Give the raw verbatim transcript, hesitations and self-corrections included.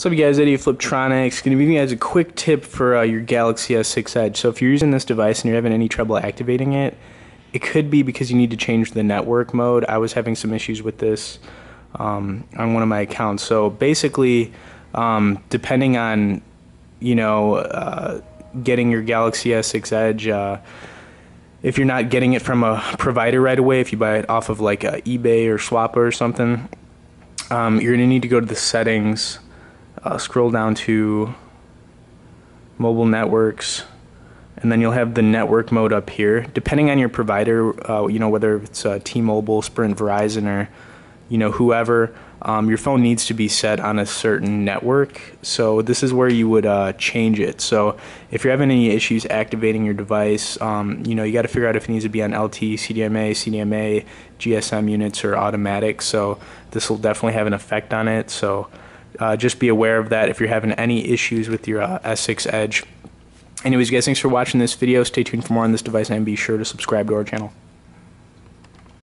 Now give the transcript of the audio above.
What's up, you guys? Eddie of Fliptronics. Going to give you guys a quick tip for uh, your Galaxy S six Edge. So if you're using this device and you're having any trouble activating it, it could be because you need to change the network mode. I was having some issues with this um, on one of my accounts. So basically, um, depending on, you know, uh, getting your Galaxy S six Edge, uh, if you're not getting it from a provider right away, if you buy it off of like uh, eBay or Swappa or something, um, you're going to need to go to the settings, uh, scroll down to mobile networks, and then you'll have the network mode up here. Depending on your provider, uh, you know, whether it's uh, T-Mobile, Sprint, Verizon, or, you know, whoever, um, your phone needs to be set on a certain network. So this is where you would uh, change it. So if you're having any issues activating your device, um, you know, you got to figure out if it needs to be on L T E, C D M A, G S M units, or automatic. So this will definitely have an effect on it. So uh, just be aware of that if you're having any issues with your uh, S six Edge. Anyways, guys, thanks for watching this video. Stay tuned for more on this device and be sure to subscribe to our channel.